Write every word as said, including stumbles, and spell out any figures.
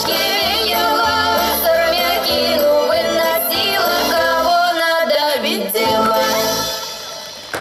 scared.